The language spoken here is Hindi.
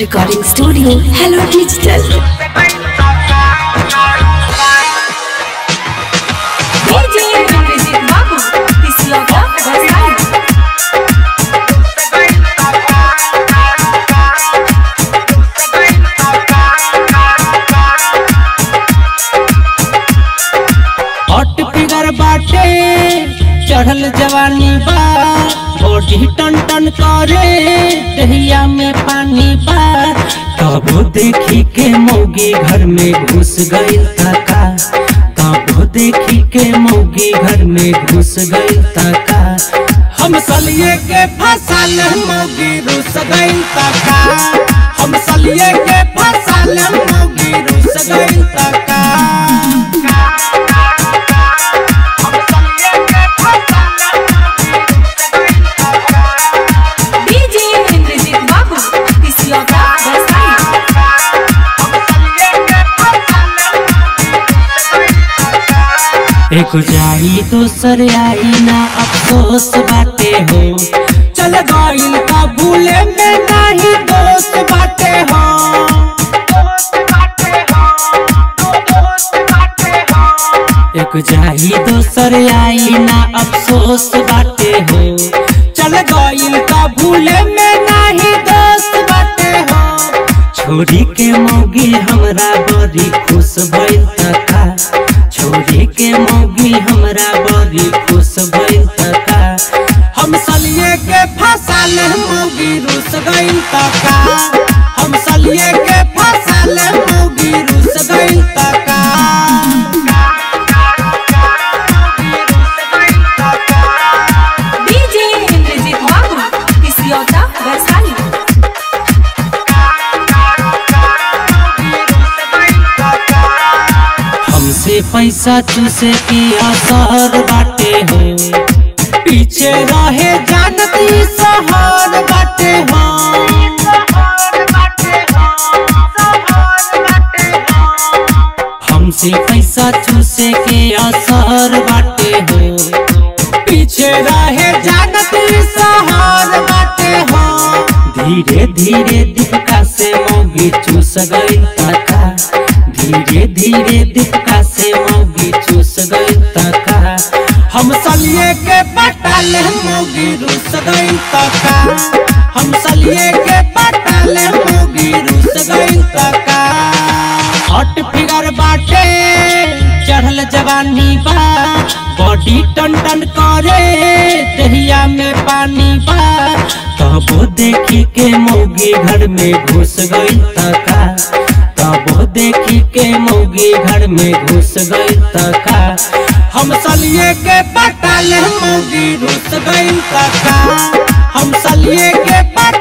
Recording studio hello digital. Hot figure बाटे चढ़ल जवानी बा, बॉडी टन टन करे दहिया में पानी बा। तबो देखी के मौगी घर में घुस गइल ताका, तबो देखी के मौगी घर में घुस गइल ताका। हम सलिए के फसल मौगी रुस गइल ताका, हम सलिए के फसल मौगी रुस गइल ताका। एक जाई दूसर आई ना अफसोस बाटे हो, चल गइल का भूले में नहीं दोस्त बाटे हो, दोस्त बाटे हो, दोस्त बाटे हो। एक जाई दूसर आई ना अफसोस बाटे हो, चल गइल का भूले में नहीं दोस्त बाटे हो। छोरी के मौगी हमरा बड़ी खुश भइल तका, छोरी के मौगी हमरा बड़ी खुश भइल तका। हम सलिए के फसल मौगी रुस गइल तका, हम सलिए के फसल मौगी रुस गइल तका। पैसा चूसे की असर बाटे हो, पीछे रहे जानती सहर बाटे हो, सहर बाटे हो, सहर बाटे हो। हमसे पैसा चूसे के असर बाटे हो, पीछे रहे जानती सहर बाटे हो। धीरे धीरे दिपका से मौगी चूस गइल तका, धीरे धीरे दिपका से मौगी चूस गइल तका। हम सलिए के पटाल मौगी रुस गइल तका, हम सलिए के पटाल मौगी रुस गइल तका। हॉट फिगर बाटे चढ़ल जवानी बा, बॉडी टन टन करे दहिया में पानी बा। तबो देखी के मौगी घर में घुस गइल तका, तबो देखी के मौगी घर में घुस गइल तका। हम सलिए के पटाल मौगी रुस गइल तका, हम सलिए के